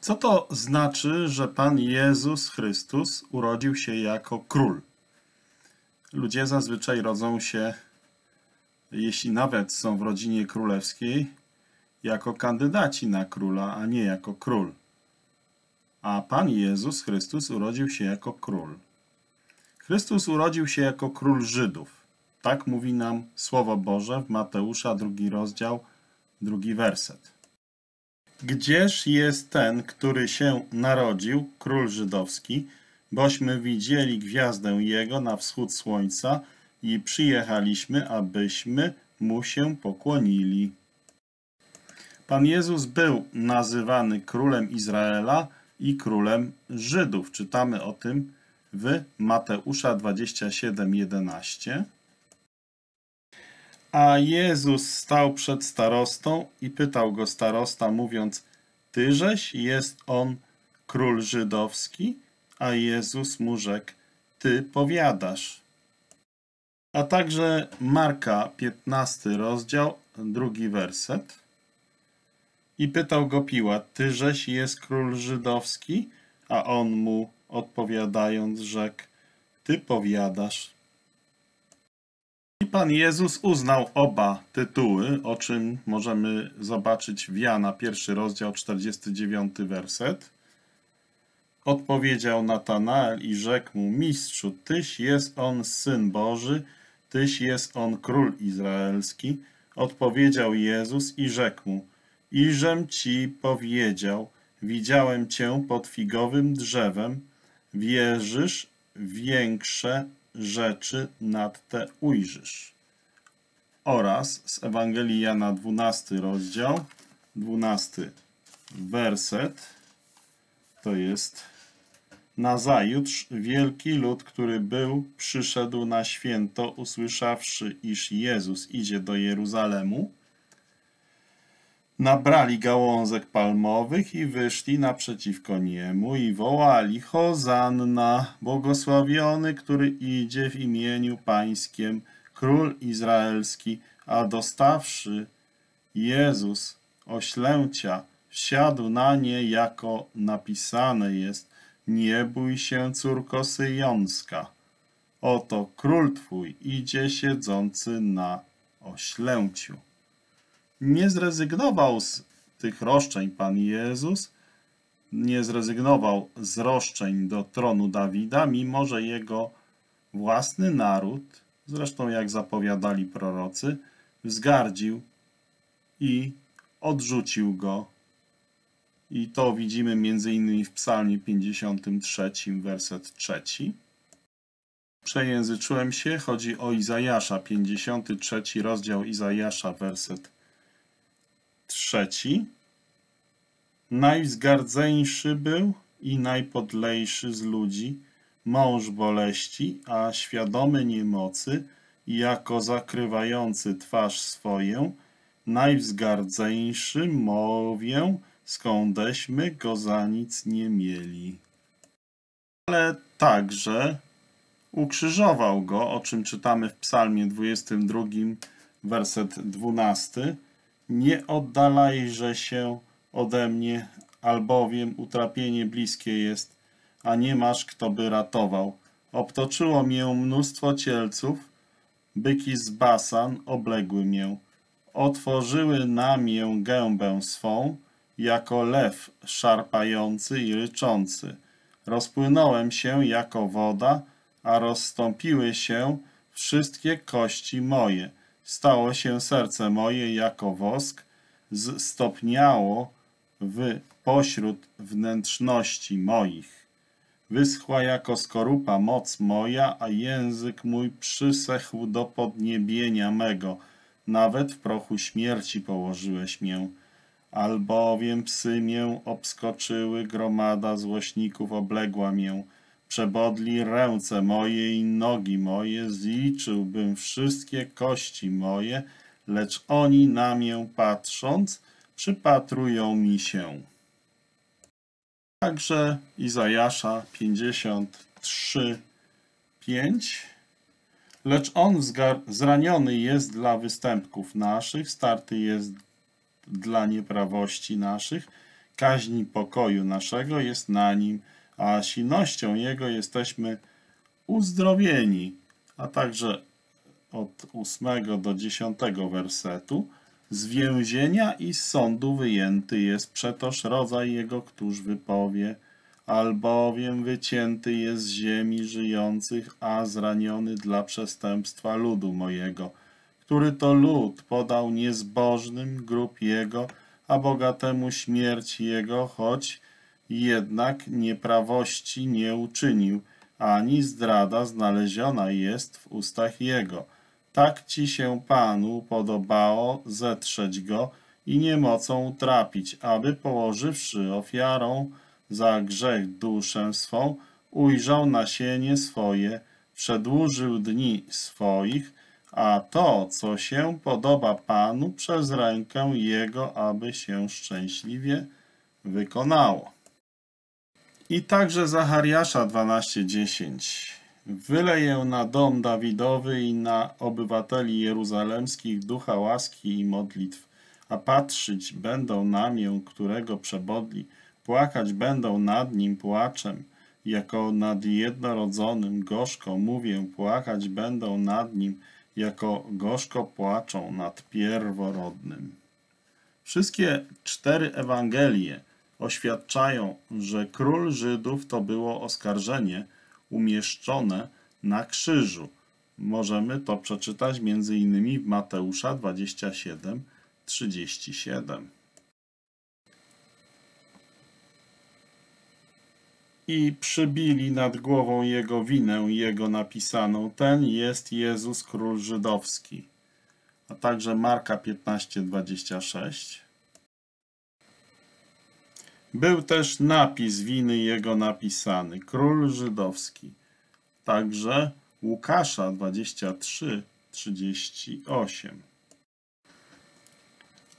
Co to znaczy, że Pan Jezus Chrystus urodził się jako król? Ludzie zazwyczaj rodzą się, jeśli nawet są w rodzinie królewskiej, jako kandydaci na króla, a nie jako król. A Pan Jezus Chrystus urodził się jako król. Chrystus urodził się jako król Żydów. Tak mówi nam Słowo Boże w Mateusza, 2 rozdział, 2 werset. Gdzież jest ten, który się narodził, król żydowski, bośmy widzieli gwiazdę jego na wschód słońca i przyjechaliśmy, abyśmy mu się pokłonili. Pan Jezus był nazywany królem Izraela i królem Żydów. Czytamy o tym w Mateusza 27:11. A Jezus stał przed starostą i pytał go starosta, mówiąc: Tyżeś jest on król żydowski? A Jezus mu rzekł: Ty powiadasz. A także Marka, 15 rozdział, 2 werset. I pytał go Piłat: Tyżeś jest król żydowski? A on mu odpowiadając rzekł: Ty powiadasz. I Pan Jezus uznał oba tytuły, o czym możemy zobaczyć w Jana, 1 rozdział, 49 werset. Odpowiedział Natanael i rzekł mu: Mistrzu, Tyś jest on Syn Boży, Tyś jest on Król Izraelski. Odpowiedział Jezus i rzekł mu: Iżem ci powiedział, widziałem cię pod figowym drzewem, wierzysz, większe rzeczy nad te ujrzysz. Oraz z Ewangelii Jana, 12 rozdział, 12 werset, to jest: Nazajutrz wielki lud, który był, przyszedł na święto, usłyszawszy, iż Jezus idzie do Jeruzalemu, nabrali gałązek palmowych i wyszli naprzeciwko niemu i wołali: Hozanna, błogosławiony, który idzie w imieniu pańskim, król izraelski. A dostawszy Jezus oślęcia, wsiadł na nie, jako napisane jest: Nie bój się, córko syjonska, oto król twój idzie siedzący na oślęciu. Nie zrezygnował z tych roszczeń Pan Jezus, nie zrezygnował z roszczeń do tronu Dawida, mimo że jego własny naród, zresztą jak zapowiadali prorocy, wzgardził i odrzucił go. I to widzimy m.in. w Psalmie 53, werset 3. Przejęzyczyłem się, chodzi o Izajasza, 53 rozdział Izajasza, werset 3. Najwzgardzeńszy był i najpodlejszy z ludzi, mąż boleści, a świadomy niemocy, jako zakrywający twarz swoją. Najwzgardzeńszy, mówię, skądeśmy go za nic nie mieli. Ale także ukrzyżował go, o czym czytamy w Psalmie 22, werset 12. Nie oddalajże się ode mnie, albowiem utrapienie bliskie jest, a nie masz, kto by ratował. Obtoczyło mię mnóstwo cielców, byki z Basan obległy mię. Otworzyły na mię gębę swą, jako lew szarpający i ryczący. Rozpłynąłem się jako woda, a rozstąpiły się wszystkie kości moje. Stało się serce moje jako wosk, zstopniało pośród wnętrzności moich. Wyschła jako skorupa moc moja, a język mój przysechł do podniebienia mego. Nawet w prochu śmierci położyłeś mię, albowiem psy mię obskoczyły, gromada złośników obległa mię. Przebodli ręce moje i nogi moje, zliczyłbym wszystkie kości moje, lecz oni na mię patrząc, przypatrują mi się. Także Izajasza 53:5. Lecz on zraniony jest dla występków naszych, starty jest dla nieprawości naszych. kaźni pokoju naszego jest na nim, a silnością jego jesteśmy uzdrowieni. A także od 8 do 10 wersetu. Z więzienia i z sądu wyjęty jest przetoż rodzaj jego, któż wypowie, albowiem wycięty jest z ziemi żyjących, a zraniony dla przestępstwa ludu mojego, który to lud podał niezbożnym grób jego, a bogatemu śmierć jego, choć jednak nieprawości nie uczynił, ani zdrada znaleziona jest w ustach jego. Tak ci się Panu podobało zetrzeć go i niemocą utrapić, aby położywszy ofiarą za grzech duszę swą, ujrzał nasienie swoje, przedłużył dni swoich, a to, co się podoba Panu, przez rękę jego, aby się szczęśliwie wykonało. I także Zachariasza 12:10. Wyleję na dom Dawidowy i na obywateli jeruzalemskich ducha łaski i modlitw, a patrzyć będą na mię, którego przebodli, płakać będą nad nim płaczem, jako nad jednorodzonym gorzko mówię, płakać będą nad nim, jako gorzko płaczą nad pierworodnym. Wszystkie 4 Ewangelie oświadczają, że król Żydów to było oskarżenie umieszczone na krzyżu. Możemy to przeczytać m.in. w Mateusza 27:37. I przybili nad głową jego winę jego napisaną, ten jest Jezus, król żydowski. A także Marka 15:26. Był też napis winy jego napisany, król żydowski. Także Łukasza 23:38.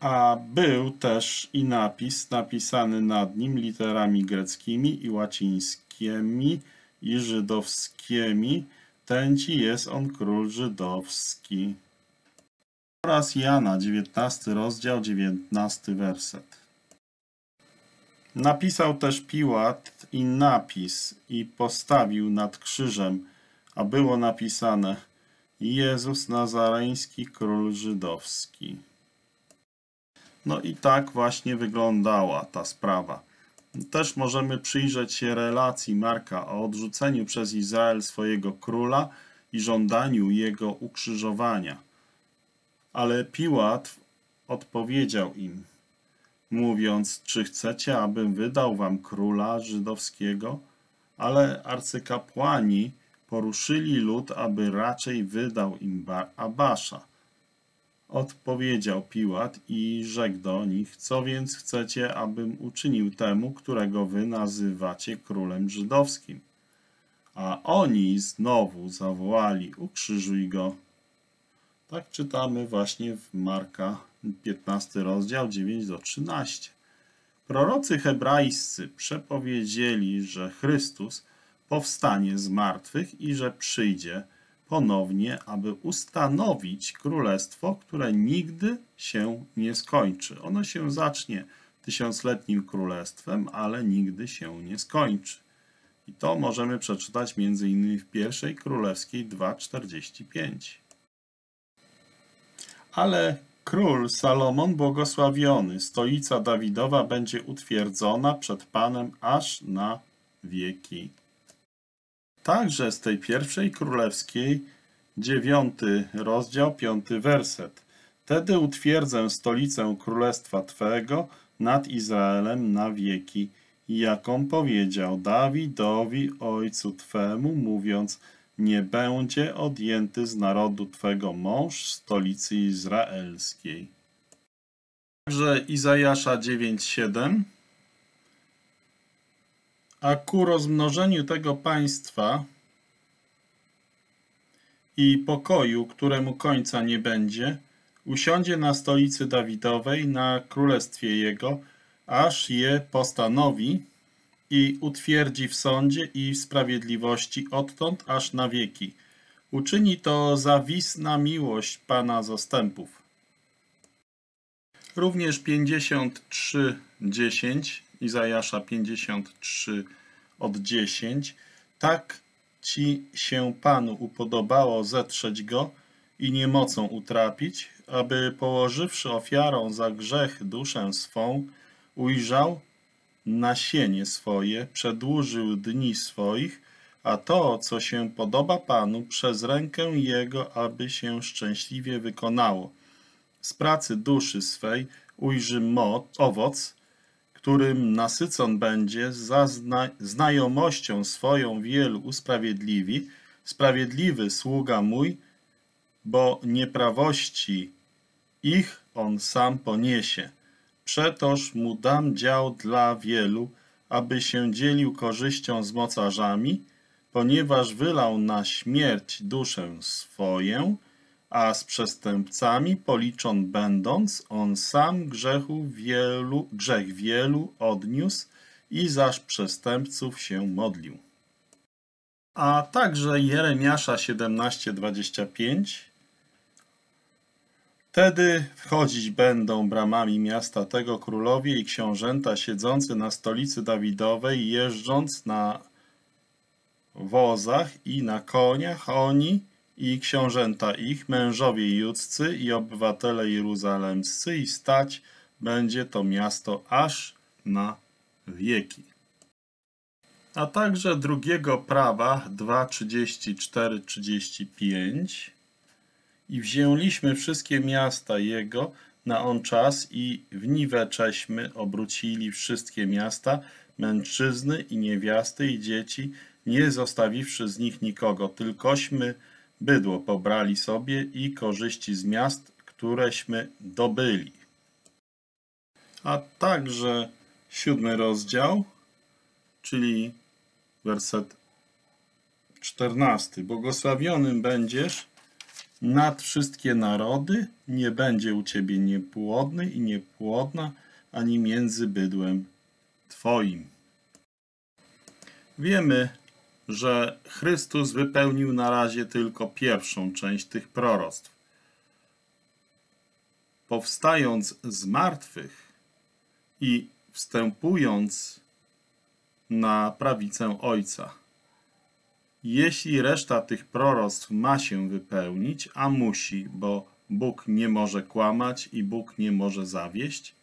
A był też i napis napisany nad nim literami greckimi i łacińskimi i żydowskimi. Ten ci jest on, król żydowski. Oraz Jana 19:19. Napisał też Piłat i napis i postawił nad krzyżem, a było napisane Jezus Nazareński, król żydowski. No i tak właśnie wyglądała ta sprawa. Też możemy przyjrzeć się relacji Marka o odrzuceniu przez Izrael swojego króla i żądaniu jego ukrzyżowania. Ale Piłat odpowiedział im, mówiąc, czy chcecie, abym wydał wam króla żydowskiego? Ale arcykapłani poruszyli lud, aby raczej wydał im Barabasza. Odpowiedział Piłat i rzekł do nich, co więc chcecie, abym uczynił temu, którego wy nazywacie królem żydowskim? A oni znowu zawołali, ukrzyżuj go. Tak czytamy właśnie w Marka 15:9-13. Prorocy hebrajscy przepowiedzieli, że Chrystus powstanie z martwych i że przyjdzie ponownie, aby ustanowić królestwo, które nigdy się nie skończy. Ono się zacznie 1000-letnim królestwem, ale nigdy się nie skończy. I to możemy przeczytać m.in. w 1 Królewskiej 2:45. Ale król Salomon błogosławiony, stolica Dawidowa będzie utwierdzona przed Panem aż na wieki. Także z tej 1 Królewskiej 9:5. Wtedy utwierdzę stolicę królestwa Twego nad Izraelem na wieki, jaką powiedział Dawidowi ojcu Twemu, mówiąc, nie będzie odjęty z narodu Twego mąż stolicy izraelskiej. Także Izajasza 9:7. A ku rozmnożeniu tego państwa i pokoju, któremu końca nie będzie, usiądzie na stolicy Dawidowej, na królestwie jego, aż je postanowi i utwierdzi w sądzie i w sprawiedliwości odtąd aż na wieki. Uczyni to zawisna miłość Pana zastępów. Również 53:10, Izajasza 53:10. Tak ci się Panu upodobało zetrzeć go i niemocą utrapić, aby położywszy ofiarą za grzech duszę swą, ujrzał nasienie swoje, przedłużył dni swoich, a to, co się podoba Panu, przez rękę Jego, aby się szczęśliwie wykonało. Z pracy duszy swej ujrzy owoc, którym nasycon będzie, za znajomością swoją wielu usprawiedliwi. Sprawiedliwy sługa mój, bo nieprawości ich on sam poniesie. Przetoż mu dam dział dla wielu, aby się dzielił korzyścią z mocarzami, ponieważ wylał na śmierć duszę swoją, a z przestępcami policzon będąc, on sam grzech wielu odniósł i zaś przestępców się modlił. A także Jeremiasza 17:25. Wtedy wchodzić będą bramami miasta tego królowie i książęta siedzący na stolicy Dawidowej, jeżdżąc na wozach i na koniach, oni i książęta ich, mężowie judzcy i obywatele jeruzalemscy, i stać będzie to miasto aż na wieki. A także drugiego prawa 2:34-35. I wzięliśmy wszystkie miasta jego na on czas i w niwecześmy obrócili wszystkie miasta, mężczyzny i niewiasty i dzieci, nie zostawiwszy z nich nikogo, tylkośmy bydło pobrali sobie i korzyści z miast, któreśmy dobyli. A także 7 rozdział, czyli werset 14. Błogosławionym będziesz nad wszystkie narody, nie będzie u ciebie niepłodny i niepłodna, ani między bydłem twoim. Wiemy, że Chrystus wypełnił na razie tylko pierwszą część tych proroctw. Powstając z martwych i wstępując na prawicę Ojca. Jeśli reszta tych proroctw ma się wypełnić, a musi, bo Bóg nie może kłamać i Bóg nie może zawieść,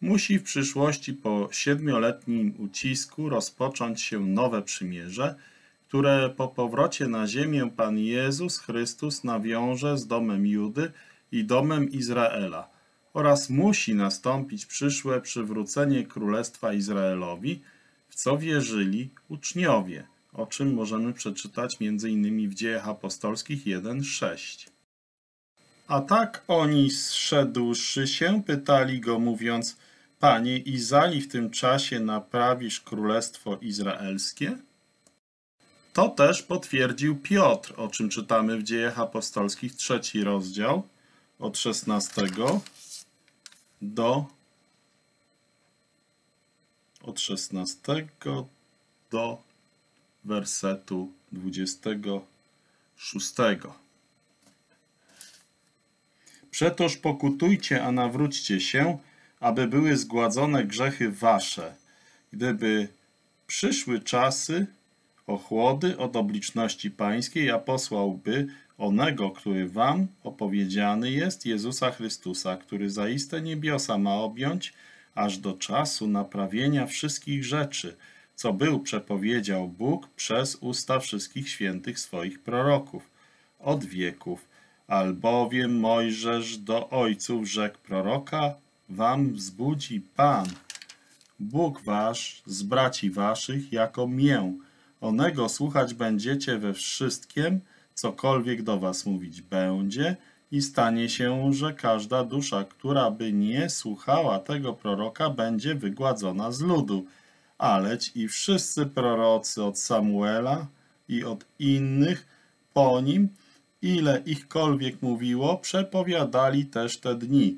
musi w przyszłości po 7-letnim ucisku rozpocząć się nowe przymierze, które po powrocie na ziemię Pan Jezus Chrystus nawiąże z domem Judy i domem Izraela, oraz musi nastąpić przyszłe przywrócenie Królestwa Izraelowi, w co wierzyli uczniowie, o czym możemy przeczytać m.in. w Dziejach Apostolskich 1:6. A tak oni zszedłszy się, pytali go, mówiąc: Panie, i zali w tym czasie naprawisz królestwo izraelskie? To też potwierdził Piotr, o czym czytamy w Dziejach Apostolskich 3 rozdział, od 16 do 16 do wersetu 26. Przetoż pokutujcie, a nawróćcie się, aby były zgładzone grzechy wasze, gdyby przyszły czasy ochłody od obliczności pańskiej, a posłałby onego, który wam opowiedziany jest, Jezusa Chrystusa, który zaiste niebiosa ma objąć, aż do czasu naprawienia wszystkich rzeczy, co był przepowiedział Bóg przez usta wszystkich świętych swoich proroków od wieków. Albowiem Mojżesz do ojców rzekł: proroka wam wzbudzi Pan, Bóg wasz, z braci waszych, jako mię. Onego słuchać będziecie we wszystkim, cokolwiek do was mówić będzie, i stanie się, że każda dusza, która by nie słuchała tego proroka, będzie wygładzona z ludu. Aleć i wszyscy prorocy od Samuela i od innych po nim, ile ichkolwiek mówiło, przepowiadali też te dni.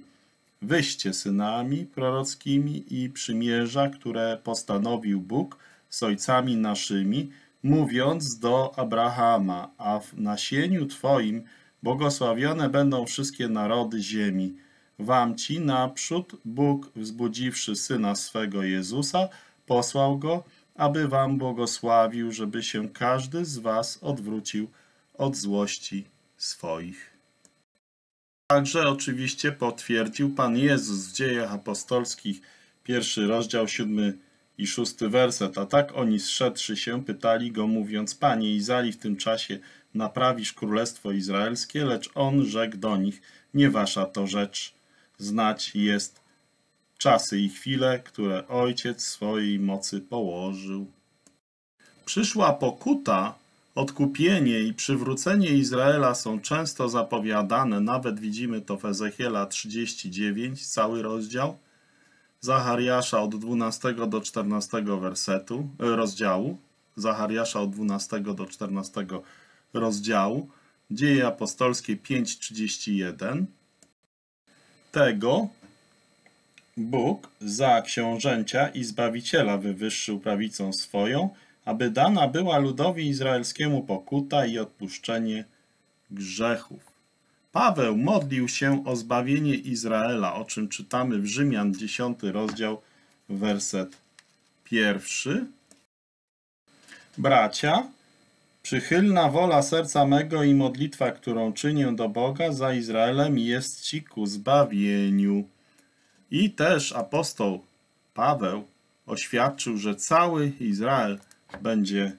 Wyście synami prorockimi i przymierza, które postanowił Bóg z ojcami naszymi, mówiąc do Abrahama: a w nasieniu twoim błogosławione będą wszystkie narody ziemi. wam ci naprzód Bóg, wzbudziwszy Syna swego Jezusa, posłał Go, aby wam błogosławił, żeby się każdy z was odwrócił od złości swoich. Także oczywiście potwierdził Pan Jezus w Dziejach Apostolskich, 1 rozdział 7 i 6 werset. A tak oni zszedłszy się, pytali Go, mówiąc: Panie, Izali, w tym czasie naprawisz Królestwo Izraelskie? Lecz On rzekł do nich: nie wasza to rzecz, znać jest czasy i chwile, które Ojciec swojej mocy położył. Przyszła pokuta, odkupienie i przywrócenie Izraela są często zapowiadane, nawet widzimy to w Ezechiela 39, cały rozdział, Zachariasza od 12 do 14 wersetu, rozdziału, Zachariasza od 12 do 14 rozdziału, Dzieje Apostolskie 5:31. Tego Bóg za książęcia i Zbawiciela wywyższył prawicą swoją, aby dana była ludowi izraelskiemu pokuta i odpuszczenie grzechów. Paweł modlił się o zbawienie Izraela, o czym czytamy w Rzymian 10 rozdział, werset 1. Bracia, przychylna wola serca mego i modlitwa, którą czynię do Boga za Izraelem, jest ci ku zbawieniu. I też apostoł Paweł oświadczył, że cały Izrael będzie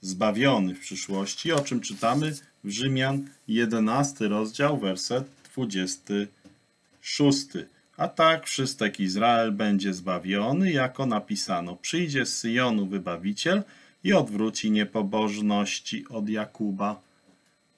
zbawiony w przyszłości, o czym czytamy w Rzymian 11 rozdział, werset 26. A tak wszystek Izrael będzie zbawiony, jako napisano: przyjdzie z Syjonu Wybawiciel i odwróci niepobożności od Jakuba.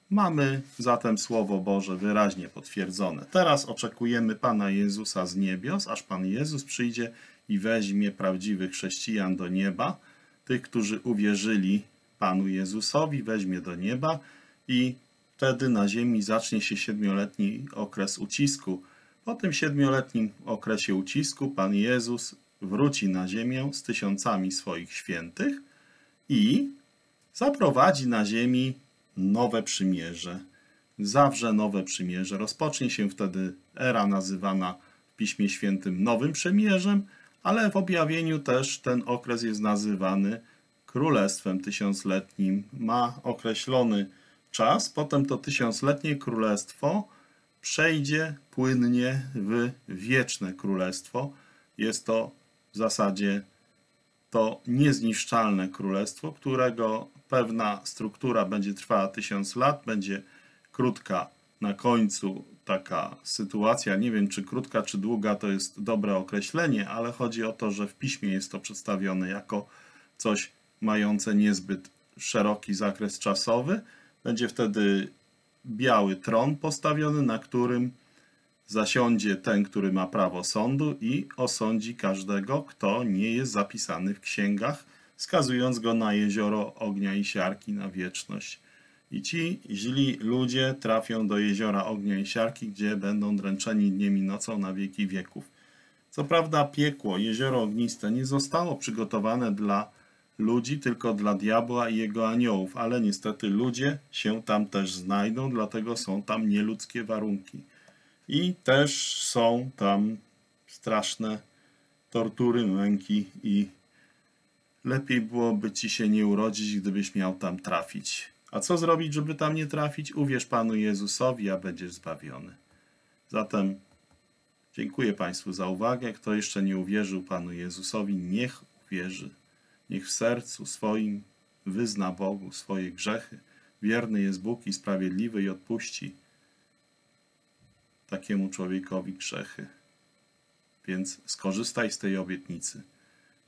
Mamy zatem Słowo Boże wyraźnie potwierdzone. Teraz oczekujemy Pana Jezusa z niebios, aż Pan Jezus przyjdzie i weźmie prawdziwych chrześcijan do nieba, tych, którzy uwierzyli Panu Jezusowi, weźmie do nieba i wtedy na ziemi zacznie się 7-letni okres ucisku. Po tym 7-letnim okresie ucisku Pan Jezus wróci na ziemię z tysiącami swoich świętych i zaprowadzi na ziemi nowe przymierze. Zawrze nowe przymierze. Rozpocznie się wtedy era nazywana w Piśmie Świętym Nowym Przymierzem, ale w objawieniu też ten okres jest nazywany Królestwem Tysiącletnim. Ma określony czas, potem to tysiącletnie królestwo przejdzie płynnie w wieczne królestwo. Jest to w zasadzie to niezniszczalne królestwo, którego pewna struktura będzie trwała 1000 lat, będzie krótka na końcu taka sytuacja. Nie wiem, czy krótka, czy długa to jest dobre określenie, ale chodzi o to, że w piśmie jest to przedstawione jako coś mające niezbyt szeroki zakres czasowy. Będzie wtedy biały tron postawiony, na którym zasiądzie ten, który ma prawo sądu i osądzi każdego, kto nie jest zapisany w księgach, skazując go na jezioro ognia i siarki na wieczność. I ci źli ludzie trafią do jeziora ognia i siarki, gdzie będą dręczeni dniem i nocą na wieki wieków. Co prawda piekło, jezioro ogniste, nie zostało przygotowane dla ludzi, tylko dla diabła i jego aniołów, ale niestety ludzie się tam też znajdą, dlatego są tam nieludzkie warunki. I też są tam straszne tortury, męki i lepiej byłoby ci się nie urodzić, gdybyś miał tam trafić. A co zrobić, żeby tam nie trafić? Uwierz Panu Jezusowi, a będziesz zbawiony. Zatem dziękuję Państwu za uwagę. Kto jeszcze nie uwierzył Panu Jezusowi, niech uwierzy. Niech w sercu swoim wyzna Bogu swoje grzechy. Wierny jest Bóg i sprawiedliwy i odpuści takiemu człowiekowi grzechy. Więc skorzystaj z tej obietnicy.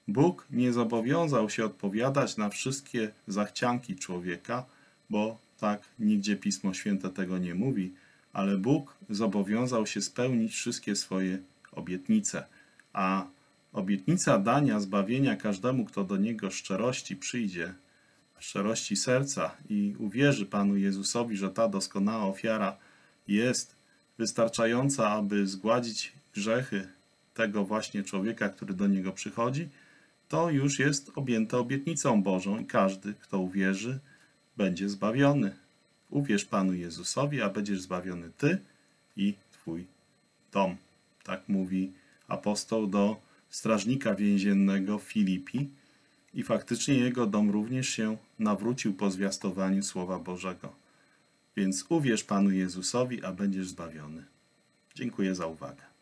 Bóg nie zobowiązał się odpowiadać na wszystkie zachcianki człowieka, bo tak nigdzie Pismo Święte tego nie mówi, ale Bóg zobowiązał się spełnić wszystkie swoje obietnice, a obietnica dania zbawienia każdemu, kto do Niego w szczerości przyjdzie, w szczerości serca i uwierzy Panu Jezusowi, że ta doskonała ofiara jest wystarczająca, aby zgładzić grzechy tego właśnie człowieka, który do Niego przychodzi, to już jest objęte obietnicą Bożą i każdy, kto uwierzy, będzie zbawiony. Uwierz Panu Jezusowi, a będziesz zbawiony Ty i Twój dom. tak mówi apostoł do strażnika więziennego Filipi, i faktycznie jego dom również się nawrócił po zwiastowaniu Słowa Bożego. Więc uwierz Panu Jezusowi, a będziesz zbawiony. Dziękuję za uwagę.